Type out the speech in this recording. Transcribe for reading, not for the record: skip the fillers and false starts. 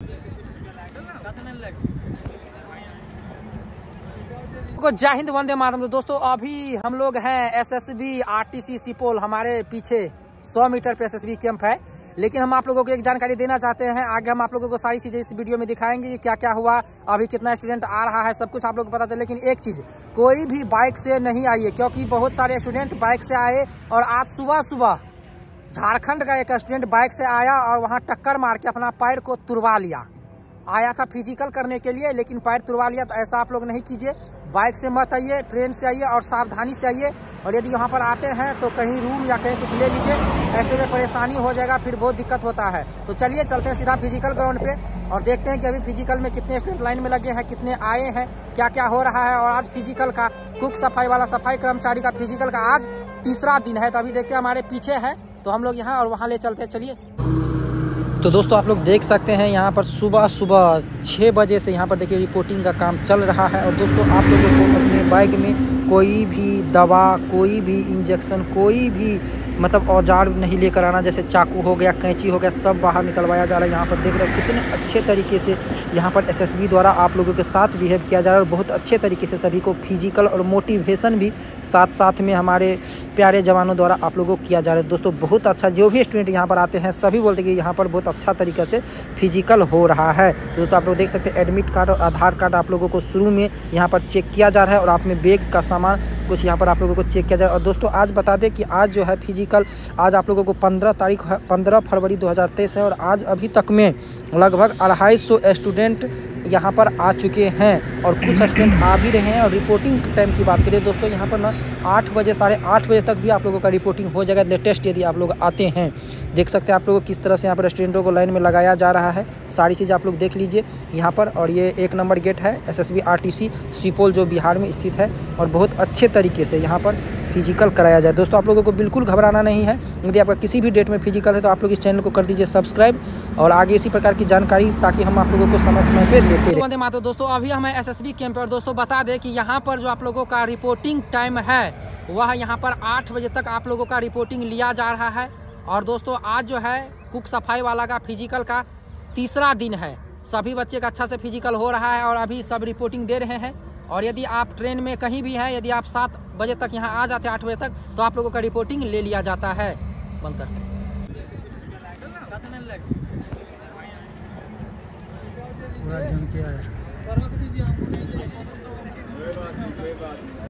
जय हिंद, वंदे मातरम। दोस्तों, अभी हम लोग हैं एसएसबी आरटीसीसी पोल, हमारे पीछे 100 मीटर पे एसएसबी कैंप है। लेकिन हम आप लोगों को एक जानकारी देना चाहते हैं, आगे हम आप लोगों को सारी चीजें इस वीडियो में दिखाएंगे, क्या क्या हुआ, अभी कितना स्टूडेंट आ रहा है, सब कुछ आप लोगों को पता चले। लेकिन एक चीज, कोई भी बाइक से नहीं आइए, क्योंकि बहुत सारे स्टूडेंट बाइक से आए और आज सुबह सुबह झारखंड का एक स्टूडेंट बाइक से आया और वहाँ टक्कर मार के अपना पैर को तुड़वा लिया। आया था फिजिकल करने के लिए, लेकिन पैर तुड़वा लिया। तो ऐसा आप लोग नहीं कीजिए, बाइक से मत आइए, ट्रेन से आइए और सावधानी से आइए। और यदि यहाँ पर आते हैं तो कहीं रूम या कहीं कुछ ले लीजिए, ऐसे में परेशानी हो जाएगा, फिर बहुत दिक्कत होता है। तो चलिए चलते हैं सीधा फिजिकल ग्राउंड पे और देखते हैं कि अभी फिजिकल में कितने स्टूडेंट लाइन में लगे हैं, कितने आए हैं, क्या क्या हो रहा है। और आज फिजिकल का कुक सफाई वाला सफाई कर्मचारी का फिजिकल का आज तीसरा दिन है। तो अभी देखते हैं, हमारे पीछे है तो हम लोग यहाँ और वहाँ ले चलते हैं, चलिए। तो दोस्तों, आप लोग देख सकते हैं यहाँ पर सुबह सुबह 6 बजे से यहाँ पर देखिए रिपोर्टिंग का काम चल रहा है। और दोस्तों, आप लोगों को अपने बाइक में कोई भी दवा, कोई भी इंजेक्शन, कोई भी मतलब औजार नहीं लेकर आना, जैसे चाकू हो गया, कैंची हो गया, सब बाहर निकलवाया जा रहा है। यहाँ पर देख रहे हो कितने अच्छे तरीके से यहाँ पर एसएसबी द्वारा आप लोगों के साथ बिहेव किया जा रहा है और बहुत अच्छे तरीके से सभी को फिजिकल और मोटिवेशन भी साथ साथ में हमारे प्यारे जवानों द्वारा आप लोगों को किया जा रहा है। दोस्तों, बहुत अच्छा, जो भी स्टूडेंट यहाँ पर आते हैं सभी बोलते हैं कि यहाँ पर बहुत अच्छा तरीके से फिजिकल हो रहा है। तो दोस्तों, आप लोग देख सकते हैं एडमिट कार्ड और आधार कार्ड आप लोगों को शुरू में यहाँ पर चेक किया जा रहा है और आप में बैग का सामान कुछ यहाँ पर आप लोगों को चेक किया जा रहा है। और दोस्तों, आज बता दें कि आज जो है फिजिकल, आज आप लोगों को 15 फरवरी 2023 है और आज अभी तक में लगभग 250 स्टूडेंट यहाँ पर आ चुके हैं और कुछ स्टूडेंट आ भी रहे हैं। और रिपोर्टिंग टाइम की बात करें दोस्तों, यहाँ पर ना 8 बजे, 8:30 बजे तक भी आप लोगों का रिपोर्टिंग हो जाएगा लेटेस्ट, यदि आप लोग आते हैं। देख सकते हैं आप लोगों को किस तरह से यहाँ पर स्टूडेंटों को लाइन में लगाया जा रहा है, सारी चीज़ आप लोग देख लीजिए यहाँ पर। और ये 1 नंबर गेट है SSB RTCC सुपौल, जो बिहार में स्थित है। और बहुत अच्छे तरीके से यहाँ पर फिजिकल कराया जाए। दोस्तों, आप लोगों को बिल्कुल घबराना नहीं है। यदि आपका किसी भी डेट में फिजिकल है तो आप लोग इस चैनल को कर दीजिए सब्सक्राइब और आगे इसी प्रकार की जानकारी, ताकि हम आप लोगों को समय पे देते रहें। माता दोस्तों, अभी हमें एसएसबी कैंप पर दोस्तों बता दें कि यहाँ पर जो आप लोगों का रिपोर्टिंग टाइम है वह यहाँ पर 8 बजे तक आप लोगों का रिपोर्टिंग लिया जा रहा है। और दोस्तों, आज जो है कुक सफाई वाला का फिजिकल का तीसरा दिन है, सभी बच्चे का अच्छा से फिजिकल हो रहा है और अभी सब रिपोर्टिंग दे रहे हैं। और यदि आप ट्रेन में कहीं भी हैं, यदि आप 7 बजे तक यहाँ आ जाते हैं, 8 बजे तक, तो आप लोगों का रिपोर्टिंग ले लिया जाता है। बंद करते हैं। पूरा जम किया है।